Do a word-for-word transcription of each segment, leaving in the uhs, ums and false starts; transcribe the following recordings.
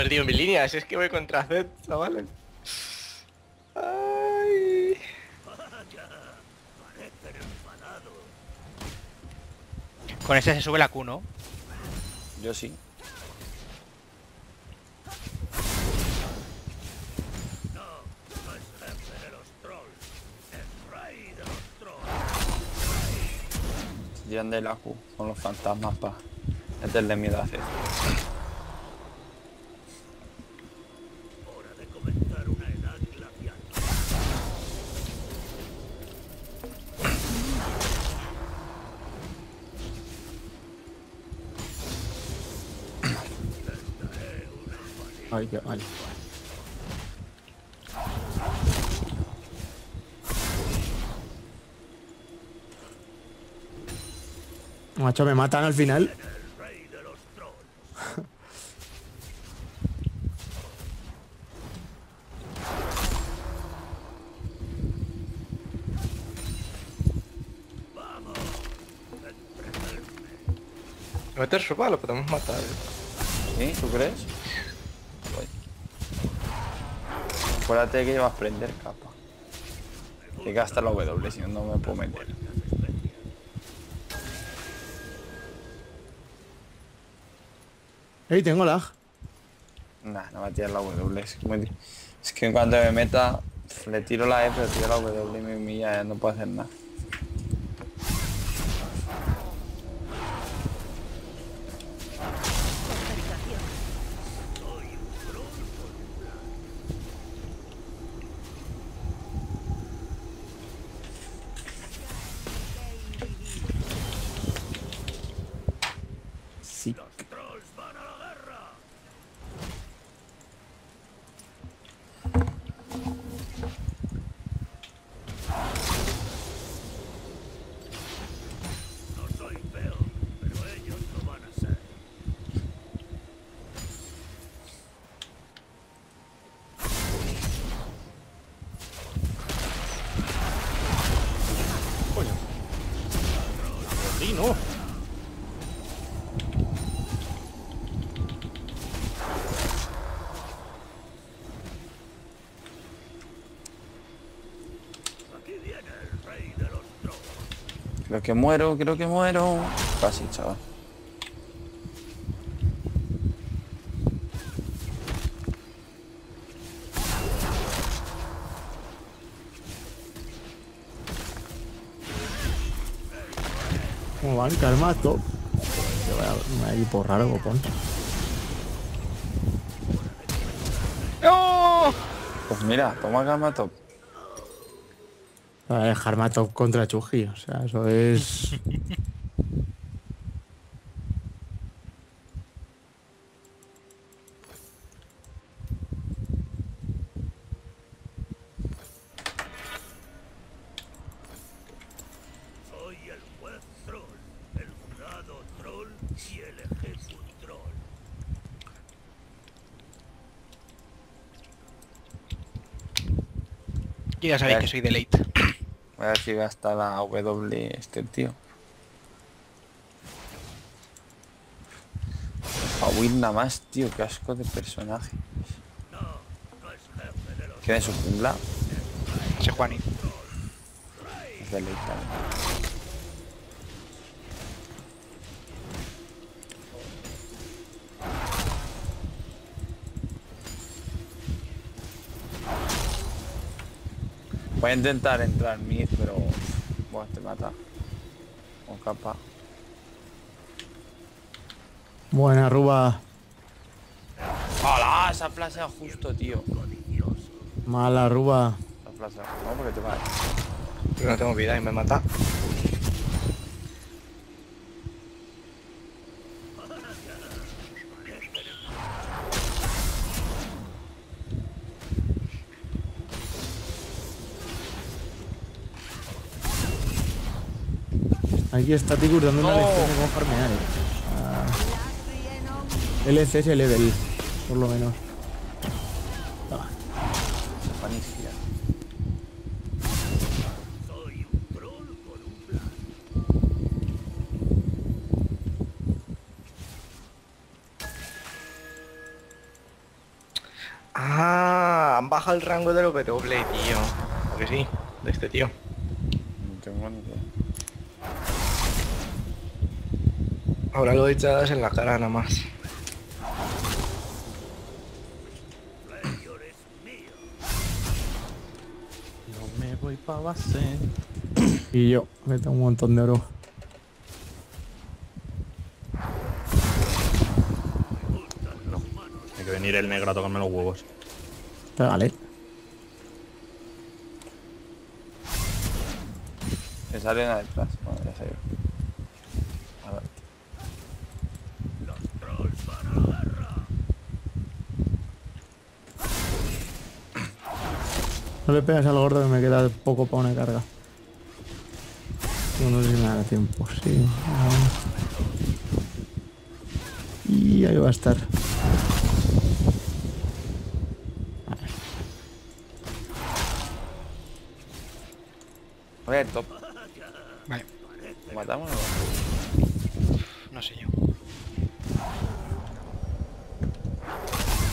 perdido mis líneas, es que voy contra Zed, chavales. Ay. Con ese se sube la Q, ¿no? Yo sí. Llevan de la Q con los fantasmas para meterle miedo a Zed. Ay, qué mal. Macho, me matan al final. Meter su palo, podemos matar. ¿Eh? ¿Tú crees? Acuérdate que llevas prender capa. Que gasta la W, si no, no me puedo meter. Ey, tengo lag. Nah, no va a tirar la W. Es que, me... es que en cuanto me meta, le tiro la E, pero tiro la W y me humilla, eh. No puedo hacer nada. Creo que muero, creo que muero. Casi, chaval. ¿Cómo van? Calma, top. Me voy a ir por raro, copón. ¡No! Pues mira, toma calma, top. A dejar Matop contra Chuji, o sea, eso es... Soy el juez troll, el jurado troll y el ejecutor troll. Yo ya sabéis que soy de late. Voy a ver si gasta la W este tío. A Win nada más, tío, qué asco de personaje. ¿Quién es su jungla? Sejuani. Es deleitable. Voy a intentar entrar mid, pero... Buah, te mata. Con capa. Buena, Ruba. ¡Hala! Se ha flasheado justo, tío. Mala, Ruba. Se ha flasheado. No, porque te mata. Pero no tengo vida y me mata. Aquí está Tigur dando una lección de cómo farmear. Ah. L C S level, por lo menos. Ah. Ah, han bajado el rango del W, tío. Porque sí, de este tío. No tengo ni idea. Ahora lo he echado en la cara nada más. No me voy pa' base. Y yo, me tengo un montón de oro. Venir el negro a tocarme los huevos. Pégale. Es arena detrás. Bueno, ya se iba. A ver. Los trolls para la guerra. No le pegas al gordo que me queda poco para una carga. No sé si me da tiempo. Sí. Y ahí va a estar. Voy al top. Vale. ¿Lo matamos o no? No sé yo.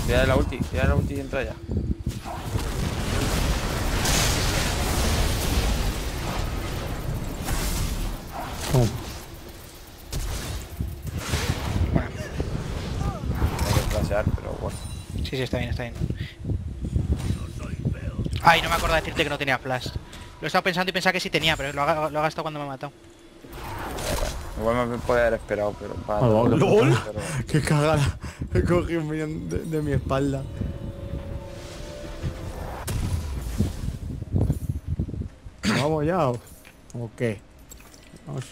Tira la ulti, tira la ulti y entra ya. Oh. Bueno. Hay que flashear, pero bueno. Sí, sí, está bien, está bien. Ay, no me acuerdo de decirte que no tenía flash. Lo he estado pensando y pensaba que sí tenía, pero lo ha, lo ha gastado cuando me ha matado. Igual me puede haber esperado, pero... Para oh, no, ¡lol! No, pero... ¡Qué cagada! He cogido un millón de, de mi espalda. ¿Vamos ya? ¿O qué? Vamos.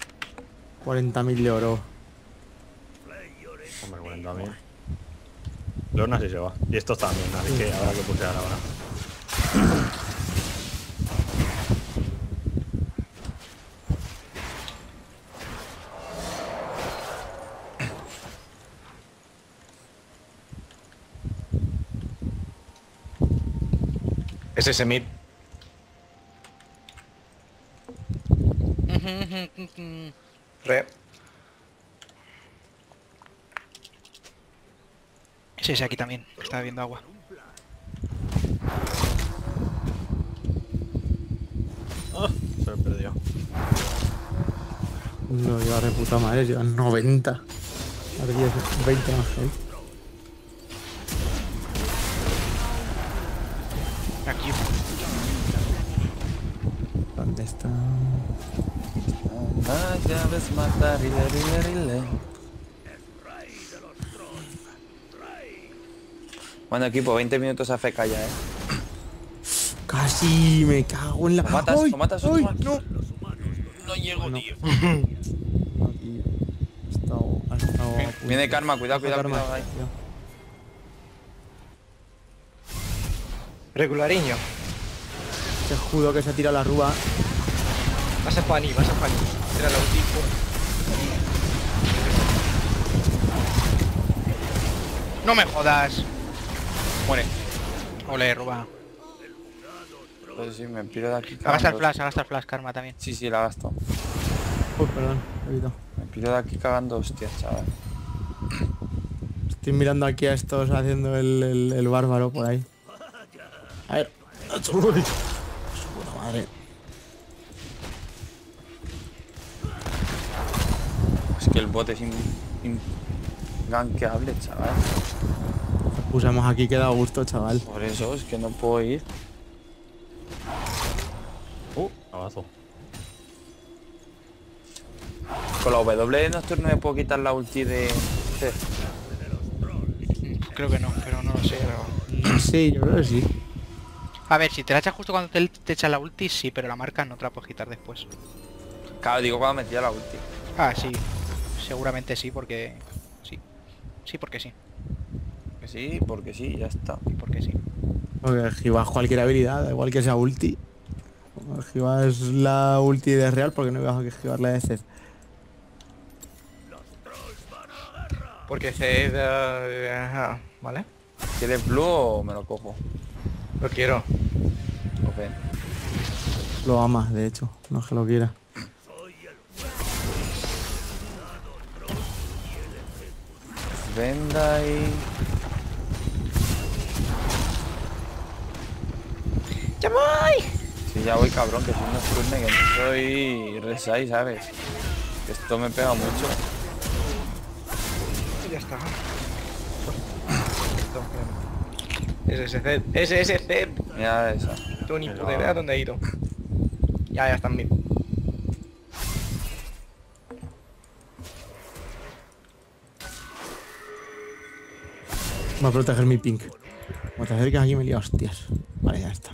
cuarenta mil de oro. Hombre, cuarenta mil. Leona sí se va. Y estos también, así que habrá que pusear ahora. Es ese mid. Re. Es ese aquí también, que está bebiendo agua. Oh, se me perdió. No, lleva de puta madre, lleva noventa. Ahora lleva veinte más que él. Aquí. ¿Dónde está? Ah, ya ves matar, rile, rile, rile. Bueno, equipo, veinte minutos a F K ya, eh. Casi me cago en la... ¿Lo matas? ¿Lo matas? ¿Lo matas? No. No llego, no. Tío. Aquí. Ha estado, ha estado viene Karma, cuidado, cuidado, Karma. Cuidado. Ahí. Regulariño. Te juro que se ha tirado la rúa. Vas a Fanny, vas a Fanny. Tira la ulti. No me jodas. Muere. Ole, rúa. No sé si me piro de aquí. Hagas el flash, hagas el flash, Karma también. Sí, sí, la gasto. Uy, perdón, he evitado. Me piro de aquí cagando hostias, chaval. Estoy mirando aquí a estos haciendo el, el, el bárbaro por ahí. A ver, su puta madre. Es que el bote es inganqueable, in chaval. Nos pusamos aquí que da gusto, chaval. Por eso es que no puedo ir. Uh, abazo. Con la W nocturna me puedo quitar la ulti de... Sí. Creo que no, pero no lo sé. Pero... Sí, yo creo que sí. A ver, si te la echas justo cuando te, te echa la ulti, sí, pero la marca no te la puedes quitar después. Claro, digo cuando me tira la ulti. Ah, sí. Seguramente sí, porque... Sí. Sí, porque sí. Que sí, porque sí, ya está. Y porque sí. Porque esquivas cualquier habilidad, igual que sea ulti. Esquivas la ulti de real porque no ibas a esquivar la de Zed. Porque Zed... Uh, uh, ¿vale? ¿Quieres blue o me lo cojo? Lo quiero. Okay. Lo amas, de hecho. No es que lo quiera. Venda y... ¡Ya voy! Sí, ya voy, cabrón, que soy un escurne, que no soy Rek'Sai, ¿sabes? Esto me pega mucho. Y ya está. Es ese Zed. Es ese Zed. Mira esa. Tú ni puta idea dónde he ido. Ya, ya están bien. Va a proteger mi pink. Como te acercas aquí me he liado hostias. Vale, ya está.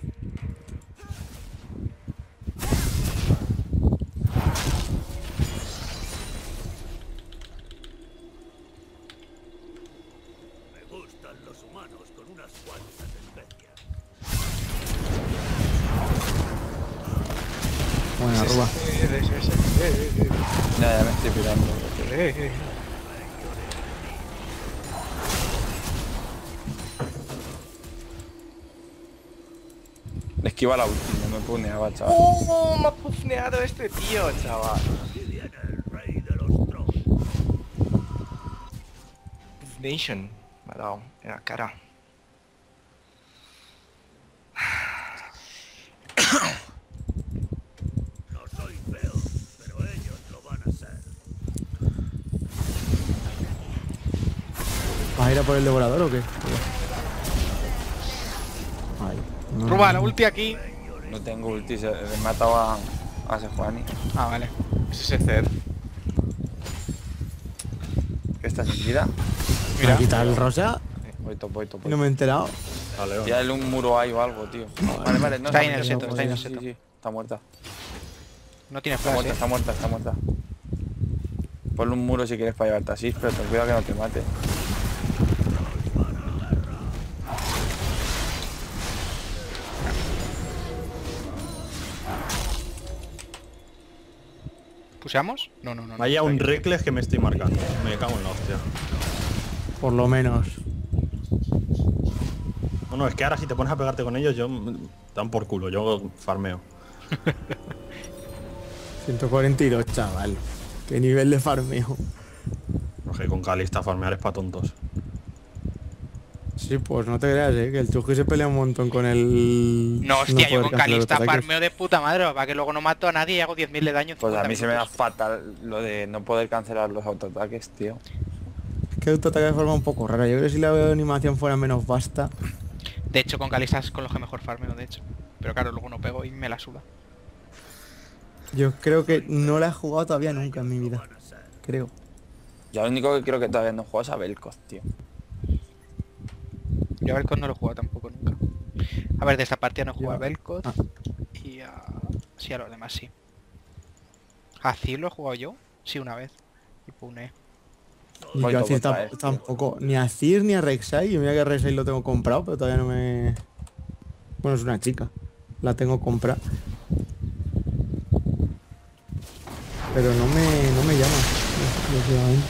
Esquiva la ulti, no me puneaba, chaval. ¡Uh! Me ha pufneado este tío, chaval. Nation me ha dado en la cara. ¿Vas a ir a por el devorador o qué? No, Ruba, la ulti aquí. No tengo ulti, se, he matado a, a Sejuani. Ah, vale. Ese es Zed. ¿Estás sin vida? Mira. ¿Me ha quitado el rosa? Voy top, voy top. No me he enterado. Vale, ya hay un muro ahí o algo, tío. Vale, vale, no. Está inocente, está inocente. Sí, sí, está muerta. No tienes flash, está muerta, ¿eh? Está muerta, está muerta. Ponle un muro si quieres para llevarte así, pero ten cuidado que no te mate. ¿Puseamos? No, no, no. Vaya no, un Reckless que me estoy marcando. Me cago en la hostia. Por lo menos. No, no, es que ahora si te pones a pegarte con ellos, yo... Dan por culo, yo farmeo. ciento cuarenta y dos, chaval. Qué nivel de farmeo. No sé, con Kalista farmear es para tontos. Sí, pues no te creas, eh, que el Chuji se pelea un montón con el... No, hostia, no yo con Kalista farmeo de puta madre, para que luego no mato a nadie y hago diez mil de daño. Pues a mí minutos. Se me da fatal lo de no poder cancelar los autoataques, tío. Es que autoataque de forma un poco rara, yo creo que si la veo de animación fuera menos vasta. De hecho, con Kalista es con los que mejor farmeo, de hecho. Pero claro, luego no pego y me la suda. Yo creo que no la he jugado todavía nunca en mi vida, creo. Yo lo único que creo que todavía no he jugado es a Belkoth, tío. Yo a Belkoth no lo he jugado tampoco nunca. A ver, de esta partida no he jugado a Belkoth. Ah. Y a... sí, a los demás sí. ¿A Sil lo he jugado yo? Sí, una vez. Y pune. Y yo a Sil tampoco. Ni a Sil ni a Rek'Sai. Yo mira que Rek'Sai lo tengo comprado, pero todavía no me... Bueno, es una chica. La tengo comprada. Pero no me, no me llama. Definitivamente.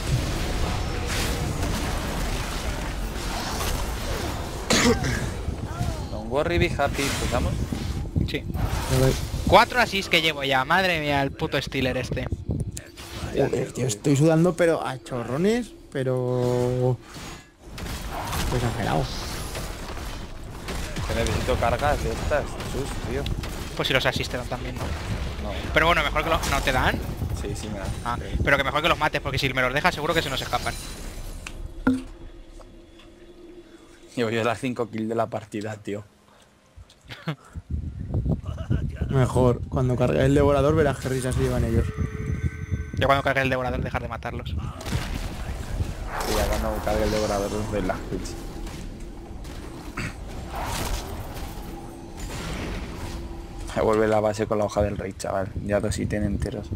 Don't worry, be happy, ¿empezamos? Sí. Cuatro asis que llevo ya, madre mía, el puto Stealer este. Joder, tío, estoy sudando pero a chorrones, pero... Pues exagerado. Que necesito cargas de estas, sus, tío. Pues si los asisten también, ¿no? No. Pero bueno, mejor que los... ¿No te dan? Sí, sí me dan. Ah, pero que mejor que los mates, porque si me los dejas seguro que se nos escapan. Yo voy a las cinco kills de la partida, tío. Mejor, cuando cargues el devorador verás que risas se llevan ellos. Yo cuando cargue el devorador dejar de matarlos. Sí, ya cuando cargue el devorador de las kills. Se vuelve la base con la hoja del rey, chaval. Ya dos sí tienen enteros.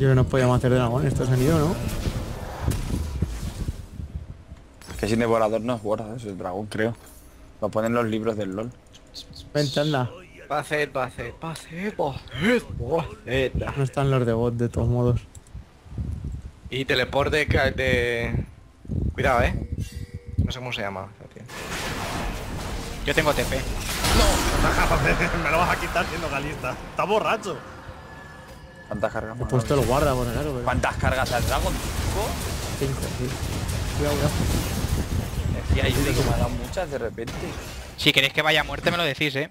Yo no nos podíamos hacer dragón, estos han ido, ¿no? Que sin devorador no es guarda, es el dragón, creo. Lo ponen los libros del LoL. Vente, anda. Pase, pase, pase, pase, pase. No están los de bot, de todos modos. Y teleporte de... Cuidado, eh. No sé cómo se llama. Yo tengo T P. No, me lo vas a quitar siendo Kalista. Está borracho. ¿Cuántas cargas? He puesto el guarda, por claro. Pero... ¿Cuántas cargas al dragón? ¿Cinco? Cinco, sí. Cuidado, cuidado. Y ahí sí, me han dado muchas de repente. Si queréis que vaya a muerte me lo decís, eh.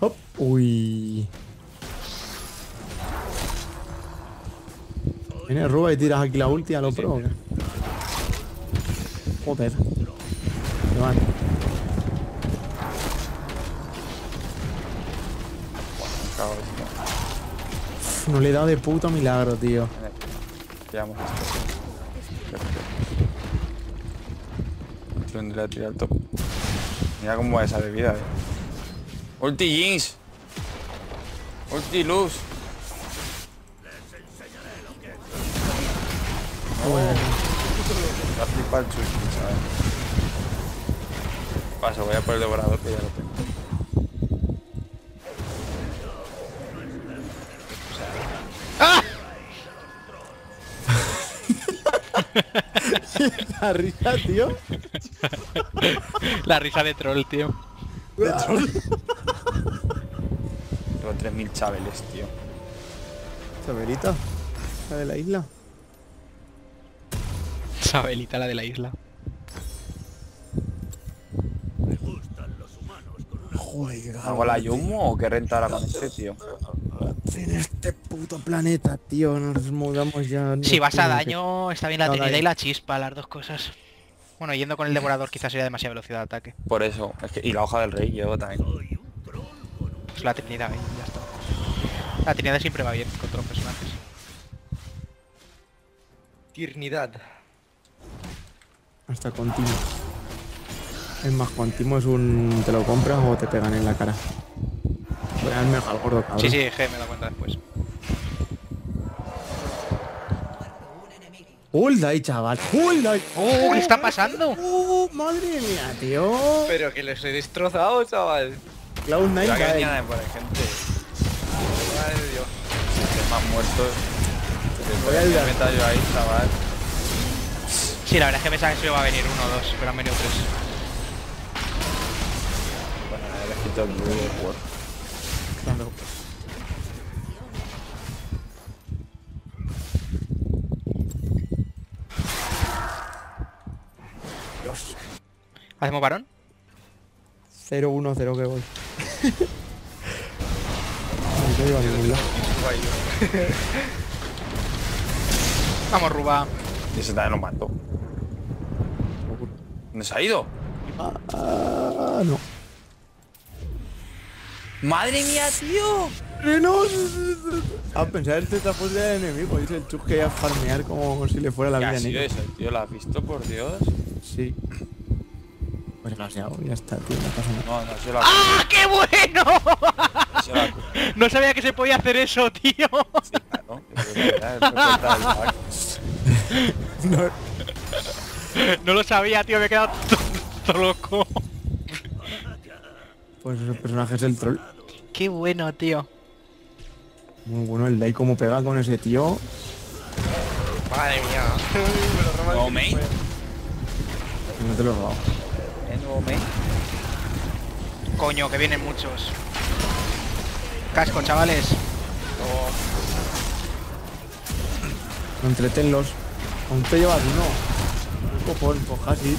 Hop. Uy. Vienes, Ruba, y tiras aquí la ulti a lo pro. Sí, sí. Joder. Te van. No le he dado de puto milagro, tío. Llevamos esto. Tendría que tirar el top. Mira cómo va esa bebida, eh. Ulti Jinx. Ulti Luz. Les enseñaré lo que es. Oh. Va a flipar el chuchu, ¿sabes? Paso, voy a por el devorador que ya lo tengo. La risa, tío. La risa de troll, tío. De troll. Tengo tres mil chabeles, tío. Chabelita. La de la isla. Chabelita, la de la isla. Me gustan los humanos con... Joder, ¿hago la Yumo o qué rentará con este, tío? En este puto planeta, tío, nos mudamos ya. Si vas a daño, está bien la tenida y la chispa, las dos cosas. Bueno, yendo con el devorador quizás sería demasiada velocidad de ataque. Por eso, es que, y la hoja del rey llevo también. Pues la trinidad, ¿eh? Ya está. La trinidad siempre va bien contra los personajes. Trinidad. Hasta continuo. Es más, continuo es un... te lo compras o te pegan en la cara. Voy a irme al gordo, cabrón. Sí, sí, G, me da cuenta después. ¡Hull ahí, chaval! ¡Hull ahí! ¡Oh! ¿Qué está pasando? ¡Oh, madre mía, tío! Pero que los he destrozado, chaval. Cloud nueve cae. La cañada de por gente. Madre de Dios. Sistemas más muertos. Voy a ayudar. Meta yo ahí, chaval. Sí, la verdad es que pensaba que se iba a venir uno o dos, pero han venido tres. Bueno, le he quitado el nudo de Word. Dios. ¿Hacemos varón? cero uno cero que voy. No iba a ningún lado. Vamos, Ruba. Y ese también lo mató. ¿Dónde se ha ido? Ah, ah, no. ¡Madre mía, tío! ¡Renos! A pensar el tetapos de enemigo, dice el chus que iba a farmear como si le fuera la vida negra. ¿Qué ha sido eso, tío? ¿La has visto, por Dios? Sí. Pues no sé, ya está, tío, no pasa nada. No, no, se lo ha... ¡Ah, qué bueno! Se lo ha... No sabía que se podía hacer eso, tío. Sí, claro. No, no lo sabía, tío, me he quedado todo loco. Pues ese personaje es el troll. Qué bueno, tío. Muy bueno el Dai como pega con ese tío. Madre mía. ¿Nuevo main? No te lo he robado. ¿El nuevo main? Coño, que vienen muchos. Casco, chavales. Oh. Entretenlos. Aún te llevas uno. Un cojón, cojas y...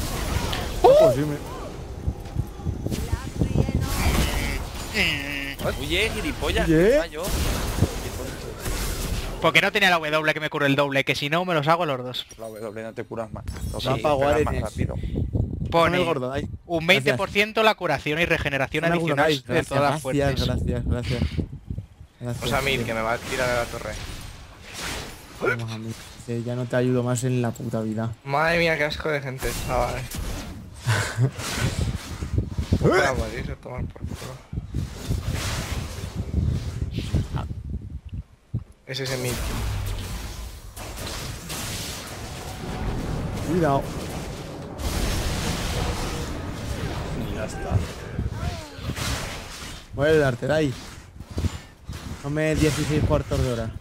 Oye, gilipollas, ¿qué fallo? Porque no tenía la W que me cura el doble, que si no me los hago los dos. La W no te curas más. Los sí, apaguar más rápido. Pone el gordo, un veinte por ciento gracias. La curación y regeneración adicional de gracias, todas las fuerzas. Gracias, gracias, gracias. O sea, Mid, que me va a tirar a la torre. Vamos, amigo, ya no te ayudo más en la puta vida. Madre mía, qué asco de gente, chaval. Para morir, se toman por culo. Es ese mid. Cuidado. Ya está. Muere el Arterai. Come dieciséis cuartos de hora.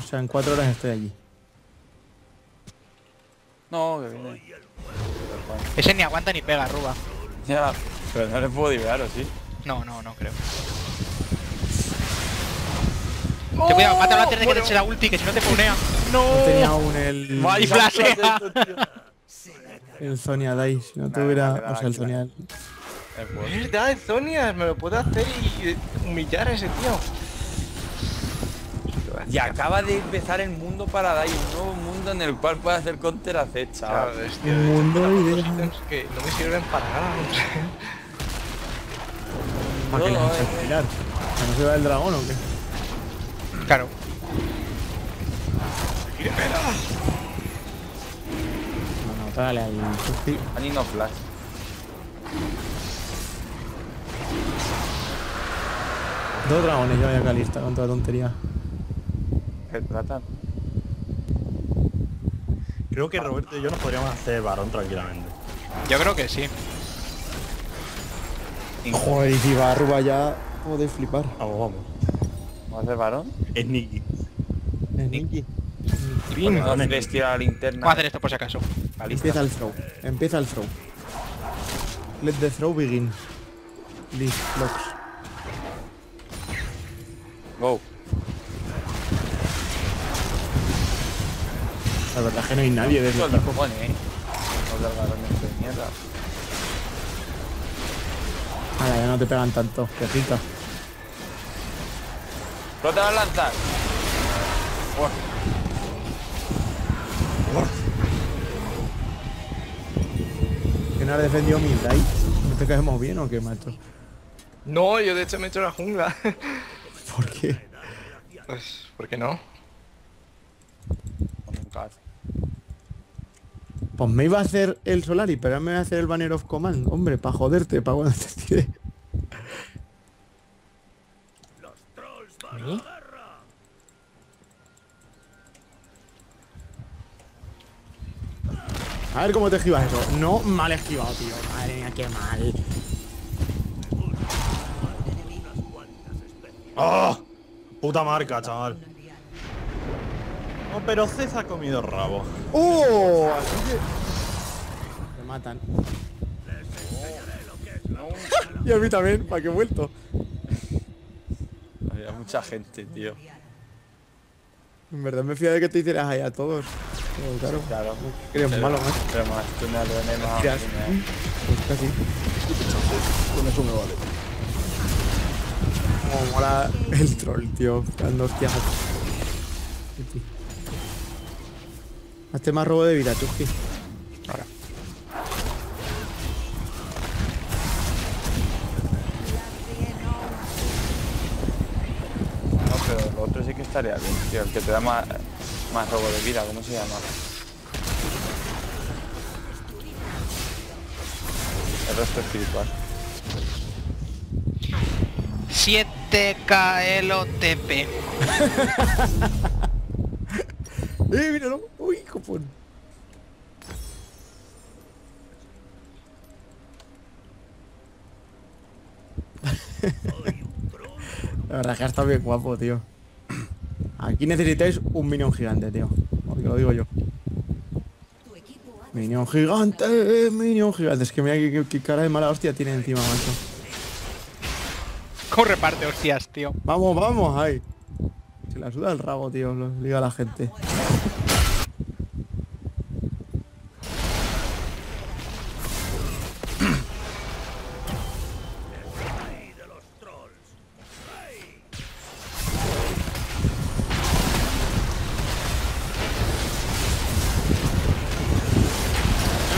O sea, en cuatro horas estoy allí. No, que viene. Ese ni aguanta ni pega, Ruba. Ya, pero no le puedo liberar, ¿o sí? No, no, no creo. ¡Oh! Ten cuidado, mátalo antes de bueno. que te eche la ulti, que si no te punea. No, no tenía aún el... ¡Madre flashea! El Sonia Dai, si no nah, tuviera... Nah, nah, o sea, el Sonia... Es verdad, el Sonia, me lo puedo hacer y humillar a ese tío. Y acaba de empezar el mundo para Dai, un nuevo mundo en el cual puede hacer counter a Zed, chaval. Claro, es que un mundo que no me sirven para nada. ¿Para qué no, vas a tirar? ¿No se va el dragón o qué? Claro. ¡Qué pena! No, no, dale ahí. Ani no flash. Dos dragones yo voy a Kalista con toda tontería. ¿Qué tratan? Creo que Roberto y yo nos podríamos hacer varón tranquilamente. Yo creo que sí. Joder, y si va Arruba ya, como de flipar. Vamos, vamos. ¿Vamos a hacer varón? Es Niki. Es Niki. No les tira la linterna. Vamos a hacer esto por si acaso. Kalista. Empieza el throw. Empieza el throw. Let the throw begin. List blocks. Go. La verdad es que no hay nadie de esos cojones, eh. Ahora ya no te pegan tanto, que rica. ¡Rota las lanzas! ¿Quién ha defendido mi Dai? ¿No te caemos bien o qué, macho? No, yo de hecho me he hecho la jungla. ¿Por qué? Pues, ¿por qué no? Pues me iba a hacer el Solari, pero me iba a hacer el Banner of Command. Hombre, para joderte, para cuando te tire. Los trolls para la guerra. A ver cómo te esquivas eso. No, mal esquivado, tío. Madre mía, qué mal. ¡Oh! Puta marca, chaval. No, pero César ha comido rabo. ¡Oh! Me matan. Y a mí también, ¿para qué he vuelto? Había mucha gente, tío. En verdad me fía de que te hicieras ahí a todos. Pero claro, sí, claro. Eres pero, malo, ¿eh? Pero más, tú me has de pues casi. Con eso me vale. Como mola el troll, tío, dando hostias. Hazte más robo de vida, Chucky. Ahora. No, pero lo otro sí que estaría bien, tío. El que te da más, más robo de vida, ¿cómo se llama? El Rostro Espiritual. siete K L O T P. ¡Eh, míralo! ¡Uy, copón! La verdad es que ha estado bien guapo, tío. Aquí necesitáis un minion gigante, tío. Porque lo digo yo. ¡Minion gigante! ¡Minion gigante! Es que mira qué, qué cara de mala hostia tiene encima, macho. Corre parte, hostias, tío. Vamos, vamos, ahí. Se la suda el rabo, tío. Lo liga a la gente.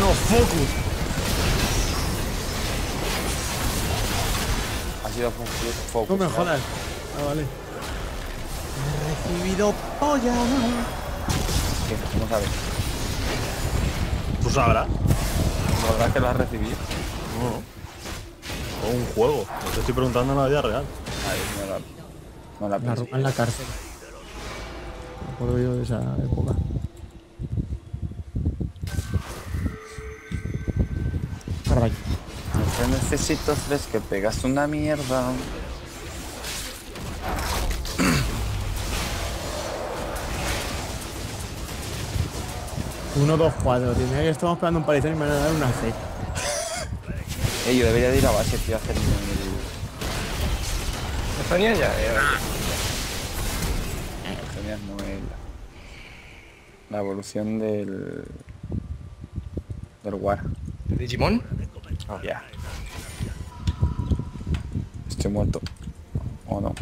No, focus. Focus, no me jodas. Ah, vale. He recibido polla. ¿Qué? ¿Cómo sabes? ¿Tú sabrás? ¿Sabrás que lo has recibido? No. O un juego. No te estoy preguntando en la vida real. Ahí, no la... No la pensé. En la cárcel. Me acuerdo yo de esa época. caballo. Yo necesito tres que pegas una mierda. uno, dos, cuatro. Tiene que estamos pegando un palizón y me van a dar una C. Ey, yo debería de ir a base, tío, a hacer mi... Sonia ya, ya. Sonia es muy... La evolución del... Del War. ¿De Digimon? Oh, ya. Yeah. Estoy muerto. ¿O no?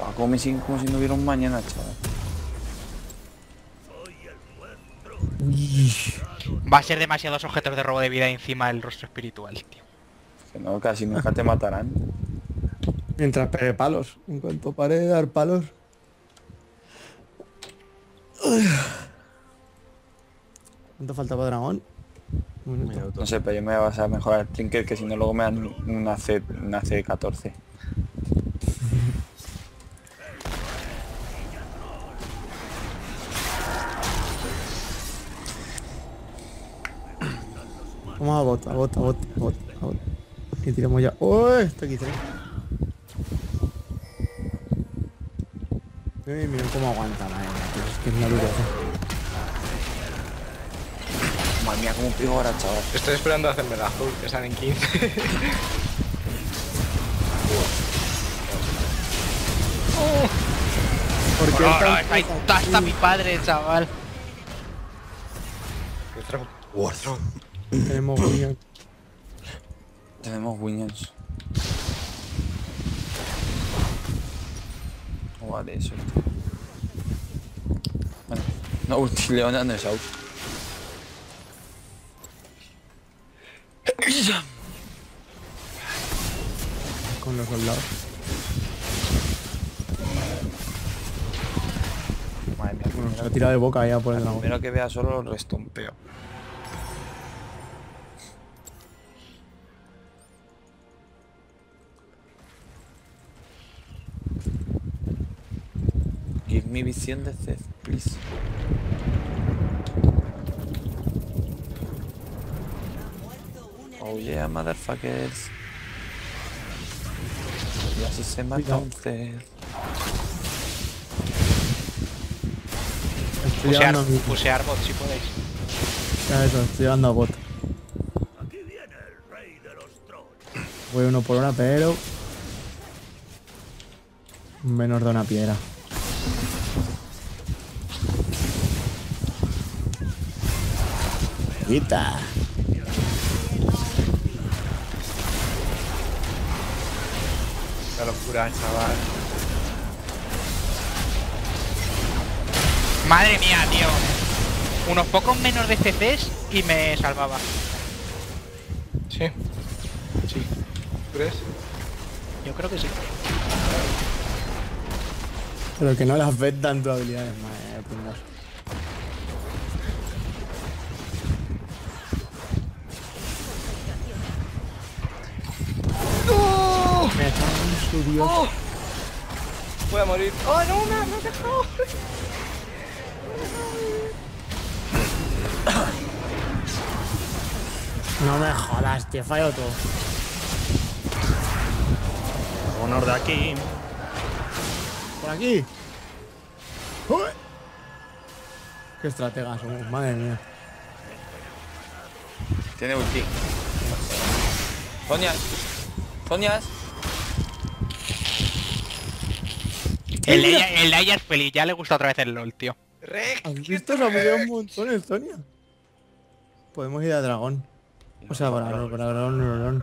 Ahora como si no hubiera un mañana, chaval. Va a ser demasiados objetos de robo de vida encima del rostro espiritual, tío. Que no, casi nunca te matarán. Mientras pegue palos. En cuanto pare de dar palos. ¿Cuánto falta para dragón? Un minuto. No sé, pero yo me voy a basar mejorar el trinket, que si no luego me dan una C, una C catorce. Vamos a bot, a bot, a bot, a bot, a bot. Y tiramos ya. ¡Oh! Está aquí tres. Uy, miren cómo aguanta, madre mía. Es que es una dureza. Madre mía, como pico ahora, chaval. Estoy esperando a hacerme la azul, que salen quince. ¿Por qué? No, no, ahí está mi padre, chaval. ¡Qué tronco! ¡Guau! Tenemos Williams. Tenemos Williams. Vale, eso. Bueno, no ulti, Leona no es out. Con los dos lados. Madre mía, bueno, se ha tirado de boca ya por el lado. Primero que vea solo el restompeo. Mi visión de Zed, please. Oh yeah, motherfuckers. Y así se mata un Zed. Pusear, pusear bot si podéis. Ya eso, estoy llevando a bot. Aquí viene el rey de los tronos. Voy uno por una, pero... Menos de una piedra. Quita. La locura, chaval. Madre mía, tío. Unos pocos menos de C Cs y me salvaba. Sí. Sí. ¿Tú crees? Yo creo que sí. Pero que no las ves tanto habilidades, madre mía. Dios. Oh, voy a morir. Oh, no, no, no, dejado. No me jodas, tío, fallo todo. Honor de aquí. Por aquí. Uy. Qué estratega somos, madre mía. Tiene ulti. Sonia. Sonia. El Leia es feliz, ya le gusta otra vez el LoL, tío. ¿Has visto? Se ha movido un montón el Sonia. Podemos ir a dragón. O sea, para dragón, para dragón.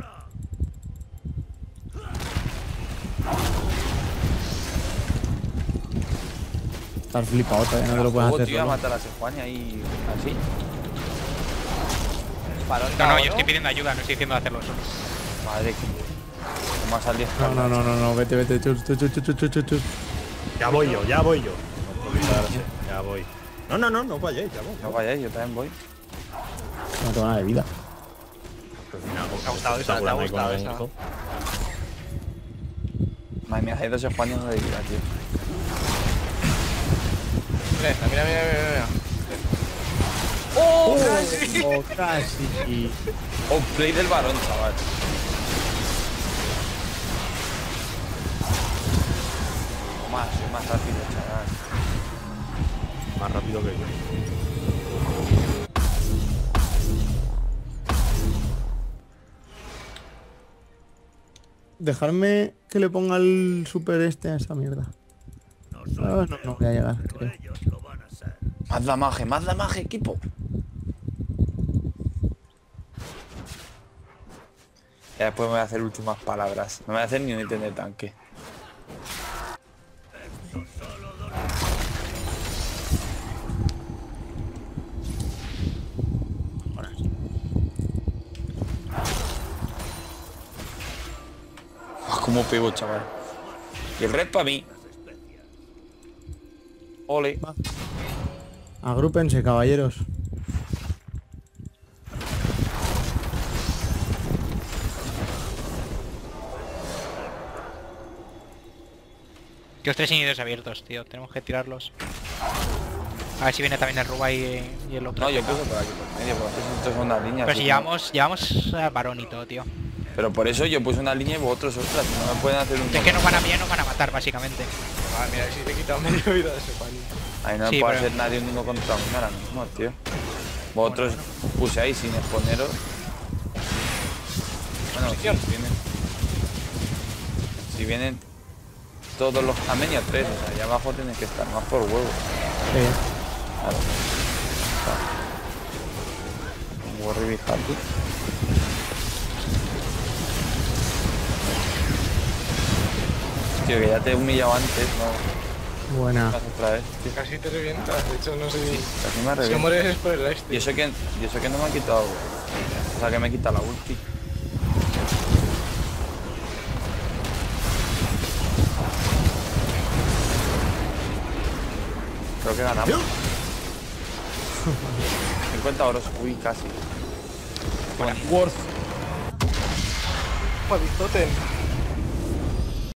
Estar flipado, todavía no te lo puedes hacer. Tío, a matar a Sejuani ahí así. No, no, yo estoy pidiendo ayuda, no estoy diciendo hacerlo solo. Madre que... Más al diez. No, no, no, no, vete, vete, chus, chus, chus, chus, chus, chus. Ya voy yo, ya voy yo. Ya voy. No, no, no, no vayáis, ya voy. No vayáis, yo también voy. No tengo nada de vida. Me ha gustado esa, me ha gustado esa. Madre mía, hay dos españoles de vida, tío. Mira esta, mira, mira, mira, mira. ¡Oh! Oh, casi. Oh, play del varón, chaval. O más, soy más rápido, chaval. Más rápido que yo. Dejarme que le ponga el super este a esa mierda. No, no, no voy a llegar. Más damaje, más damaje, equipo. Ya después me voy a hacer últimas palabras. No me voy a hacer ni un ítem de tanque. Ah, como pego, chaval. Y el red para mí. Ole. Agrúpense, caballeros. Los tres inhibidores abiertos, tío. Tenemos que tirarlos. A ver si viene también el Ruba y, y el otro. No, yo pego por aquí por medio, porque esto es una línea. Pero si llevamos, llevamos a varón y todo, tío. Pero por eso yo puse una línea y vosotros otras. No me pueden hacer un... Es que nos van a pillar, nos van a matar, básicamente. Ah, mira, si te he quitado medio vida de ese palo. Ahí no sí, puede pero... hacer nadie uno contra uno ahora mismo, tío. Vosotros bueno, bueno. puse ahí sin exponeros. Bueno, si vienen... Si vienen... Todos los amenios tres, o sea, allá abajo tienen que estar más por huevo. Sí. Claro. Un warrior y hardy. Tío, que ya te he humillado antes, ¿no? Buena. Otra vez, tío. Casi te revientas, de hecho no sé. Sí, casi me revientas. Si mueres es por el life. Yo sé que, yo sé que no me han quitado. O sea que me he quitado la ulti. Creo que ganamos. cincuenta oros, uy, casi. Bueno, worth. Joder, totem.